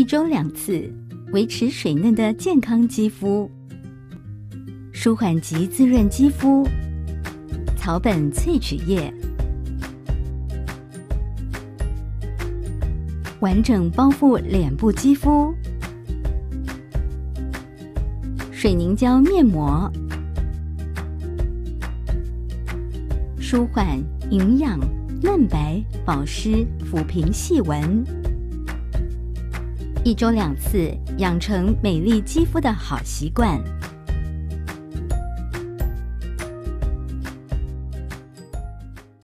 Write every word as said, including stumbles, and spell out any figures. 一周两次，维持水嫩的健康肌肤，舒缓及滋润肌肤。草本萃取液，完整包覆脸部肌肤。水凝胶面膜，舒缓、营养、嫩白、保湿、抚平细纹。一周两次，养成美丽肌肤的好习惯。